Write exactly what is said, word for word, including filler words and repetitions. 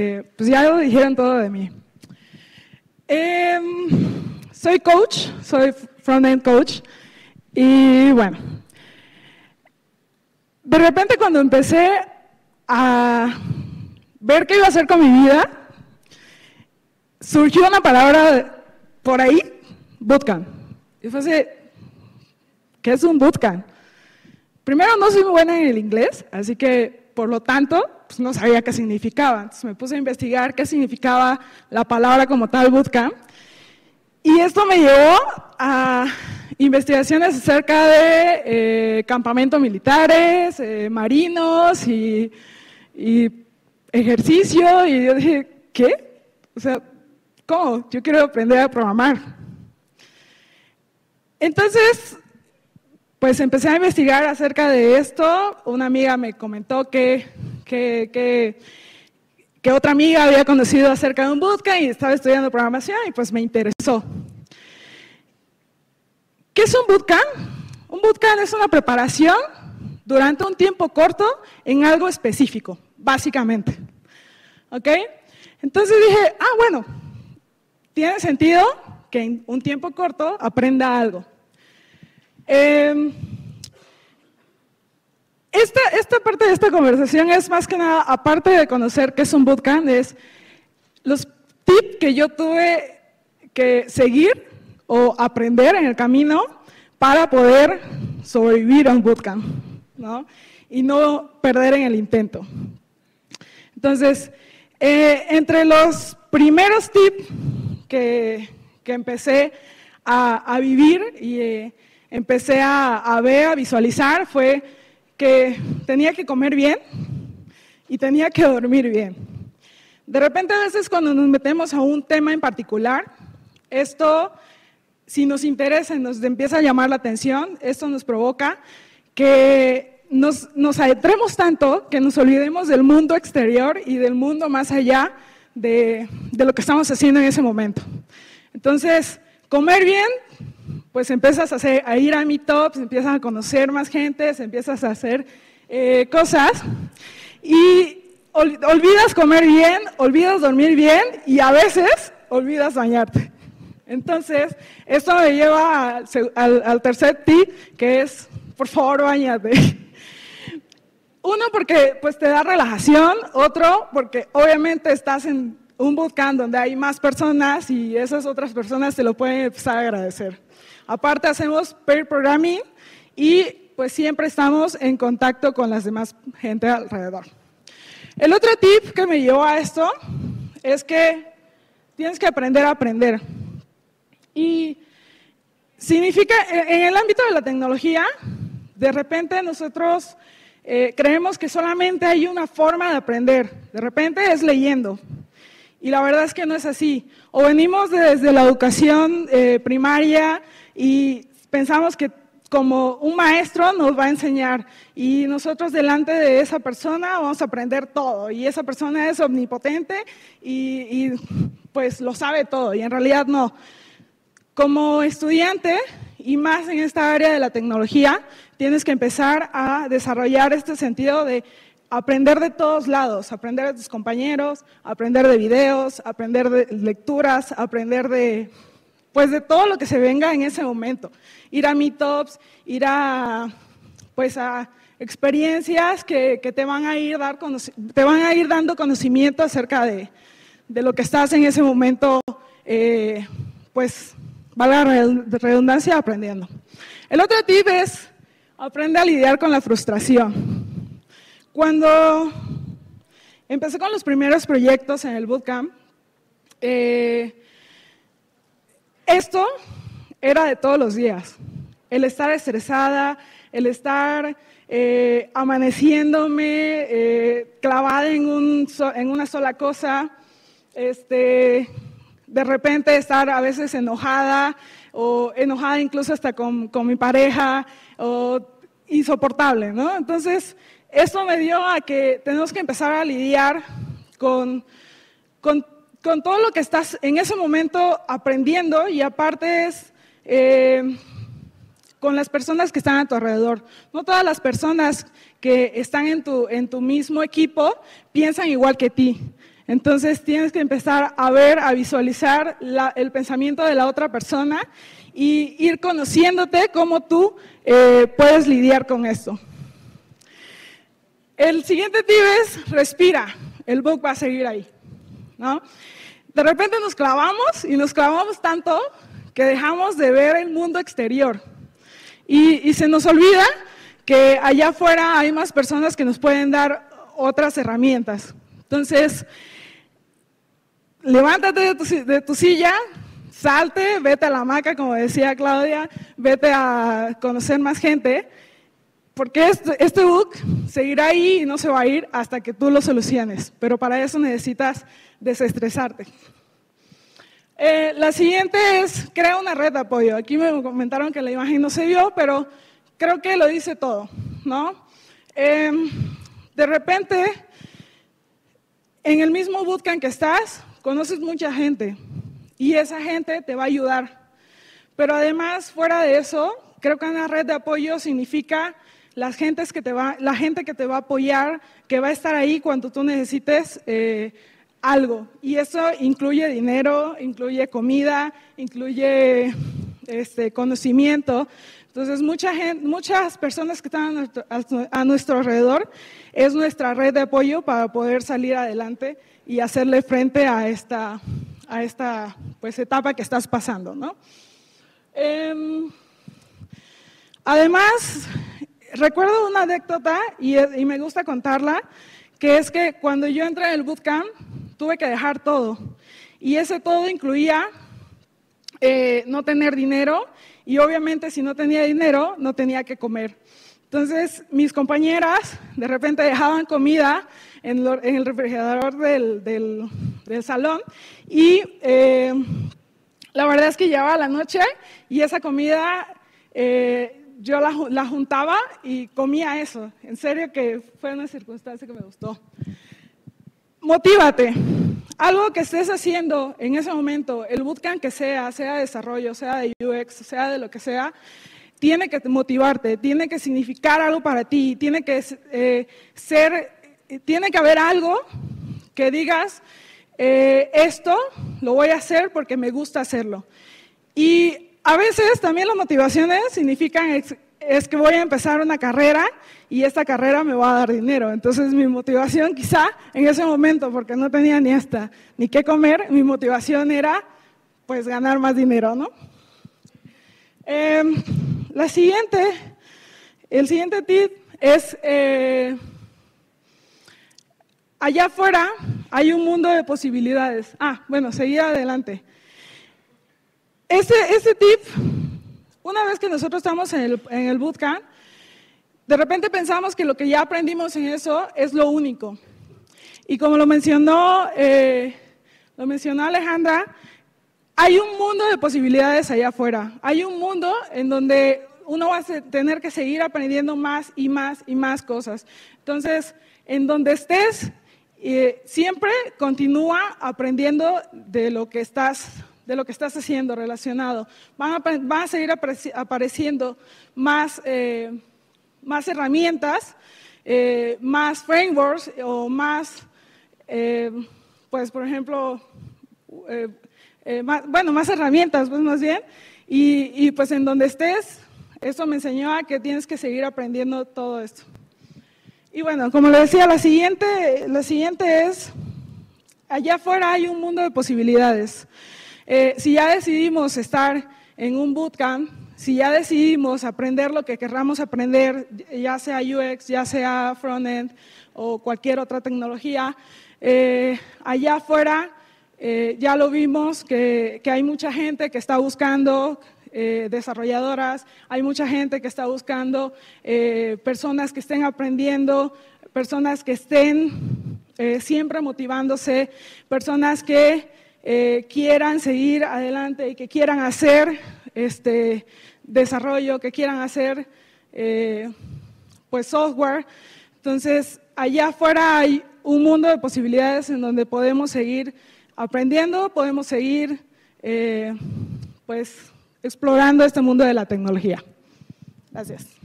Eh, pues ya lo dijeron todo de mí. Eh, soy coach, soy front-end coach y bueno, de repente cuando empecé a ver qué iba a hacer con mi vida, surgió una palabra por ahí, bootcamp. Y fue así, ¿qué es un bootcamp? Primero, no soy muy buena en el inglés, así que por lo tanto, pues no sabía qué significaba. Entonces me puse a investigar qué significaba la palabra como tal, bootcamp. Y esto me llevó a investigaciones acerca de eh, campamentos militares, eh, marinos y, y ejercicio. Y yo dije, ¿qué? O sea, ¿cómo? Yo quiero aprender a programar. Entonces, pues empecé a investigar acerca de esto. Una amiga me comentó que, que, que, que otra amiga había conocido acerca de un bootcamp y estaba estudiando programación y pues me interesó. ¿Qué es un bootcamp? Un bootcamp es una preparación durante un tiempo corto en algo específico, básicamente. ¿Ok? Entonces dije, ah, bueno, tiene sentido que en un tiempo corto aprenda algo. Eh, esta, esta parte de esta conversación es más que nada, aparte de conocer qué es un bootcamp, es los tips que yo tuve que seguir o aprender en el camino para poder sobrevivir a un bootcamp, ¿no? Y no perder en el intento. Entonces, eh, entre los primeros tips que, que empecé a, a vivir y eh, empecé a, a ver, a visualizar, fue que tenía que comer bien y tenía que dormir bien. De repente, a veces cuando nos metemos a un tema en particular, esto, si nos interesa, nos empieza a llamar la atención, esto nos provoca que nos, nos adentremos tanto que nos olvidemos del mundo exterior y del mundo más allá de, de lo que estamos haciendo en ese momento. Entonces, comer bien, pues empiezas a, hacer, a ir a meetups, empiezas a conocer más gente, empiezas a hacer eh, cosas y ol, olvidas comer bien, olvidas dormir bien y a veces olvidas bañarte. Entonces, esto me lleva al, al, al tercer tip, que es, por favor, bañate. Uno, porque pues, te da relajación. Otro, porque obviamente estás en un bootcamp donde hay más personas y esas otras personas te lo pueden empezar a agradecer. Aparte, hacemos pair programming y pues siempre estamos en contacto con las demás gente alrededor. El otro tip que me llevó a esto es que tienes que aprender a aprender. Y significa, en el ámbito de la tecnología, de repente nosotros eh, creemos que solamente hay una forma de aprender. De repente es leyendo. Y la verdad es que no es así. O venimos de, desde la educación eh, primaria y pensamos que como un maestro nos va a enseñar y nosotros delante de esa persona vamos a aprender todo y esa persona es omnipotente y, y pues lo sabe todo y en realidad no. Como estudiante y más en esta área de la tecnología tienes que empezar a desarrollar este sentido de aprender de todos lados, aprender de tus compañeros, aprender de videos, aprender de lecturas, aprender de, pues de todo lo que se venga en ese momento. Ir a meetups, ir a, pues a experiencias que, que te, van a ir dar, te van a ir dando conocimiento acerca de, de lo que estás en ese momento, eh, pues valga la redundancia, aprendiendo. El otro tip es, aprende a lidiar con la frustración. Cuando empecé con los primeros proyectos en el bootcamp, eh, esto era de todos los días. El estar estresada, el estar eh, amaneciéndome, eh, clavada en, un, en una sola cosa, este, de repente estar a veces enojada, o enojada incluso hasta con, con mi pareja, o insoportable, ¿no? Entonces, esto me dio a que tenemos que empezar a lidiar con, con, con todo lo que estás en ese momento aprendiendo y aparte es eh, con las personas que están a tu alrededor. No todas las personas que están en tu, en tu mismo equipo piensan igual que ti. Entonces tienes que empezar a ver, a visualizar la, el pensamiento de la otra persona y ir conociéndote cómo tú eh, puedes lidiar con esto. El siguiente tip es respira, el book va a seguir ahí, ¿no? De repente nos clavamos y nos clavamos tanto que dejamos de ver el mundo exterior y, y se nos olvida que allá afuera hay más personas que nos pueden dar otras herramientas. Entonces, levántate de tu, de tu silla, salte, vete a la hamaca, como decía Claudia, vete a conocer más gente, porque este, este book seguirá ahí y no se va a ir hasta que tú lo soluciones, pero para eso necesitas desestresarte. Eh, la siguiente es, crea una red de apoyo. Aquí me comentaron que la imagen no se vio, pero creo que lo dice todo, ¿no? Eh, de repente... En el mismo bootcamp que estás, conoces mucha gente y esa gente te va a ayudar. Pero además, fuera de eso, creo que una red de apoyo significa las gentes que te va, la gente que te va a apoyar, que va a estar ahí cuando tú necesites eh, algo. Y eso incluye dinero, incluye comida, incluye este, conocimiento. Entonces, mucha gente, muchas personas que están a nuestro, a nuestro alrededor es nuestra red de apoyo para poder salir adelante y hacerle frente a esta, a esta pues, etapa que estás pasando, ¿no? Eh, además, recuerdo una anécdota y, y me gusta contarla, que es que cuando yo entré en el bootcamp tuve que dejar todo y ese todo incluía eh, no tener dinero. Y obviamente si no tenía dinero, no tenía que comer. Entonces, mis compañeras de repente dejaban comida en, lo, en el refrigerador del, del, del salón y eh, la verdad es que llegaba la noche y esa comida eh, yo la, la juntaba y comía eso. En serio que fue una circunstancia que me gustó. Motívate. Algo que estés haciendo en ese momento, el bootcamp que sea, sea de desarrollo, sea de U X, sea de lo que sea, tiene que motivarte, tiene que significar algo para ti, tiene que eh, ser, tiene que haber algo que digas, eh, esto lo voy a hacer porque me gusta hacerlo. Y a veces también las motivaciones significan ex, es que voy a empezar una carrera y esta carrera me va a dar dinero. Entonces, mi motivación quizá en ese momento, porque no tenía ni hasta ni qué comer, mi motivación era, pues, ganar más dinero, ¿no? Eh, la siguiente, el siguiente tip es, eh, allá afuera hay un mundo de posibilidades. Ah, bueno, seguí adelante. Este, este tip... Una vez que nosotros estamos en el, en el bootcamp, de repente pensamos que lo que ya aprendimos en eso es lo único. Y como lo mencionó, eh, lo mencionó Alejandra, hay un mundo de posibilidades allá afuera. Hay un mundo en donde uno va a tener que seguir aprendiendo más y más y más cosas. Entonces, en donde estés, eh, siempre continúa aprendiendo de lo que estás de lo que estás haciendo relacionado. Van a, van a seguir apareciendo más, eh, más herramientas, eh, más frameworks o más, eh, pues por ejemplo, eh, eh, más, bueno, más herramientas, pues más bien, y, y pues en donde estés, esto me enseñó a que tienes que seguir aprendiendo todo esto. Y bueno, como les decía, la siguiente, la siguiente es, allá afuera hay un mundo de posibilidades. Eh, si ya decidimos estar en un bootcamp, si ya decidimos aprender lo que querramos aprender, ya sea U X, ya sea frontend o cualquier otra tecnología, eh, allá afuera eh, ya lo vimos que, que hay mucha gente que está buscando eh, desarrolladoras, hay mucha gente que está buscando eh, personas que estén aprendiendo, personas que estén eh, siempre motivándose, personas que... Eh, quieran seguir adelante y que quieran hacer este desarrollo, que quieran hacer eh, pues software. Entonces, allá afuera hay un mundo de posibilidades en donde podemos seguir aprendiendo, podemos seguir eh, pues explorando este mundo de la tecnología. Gracias.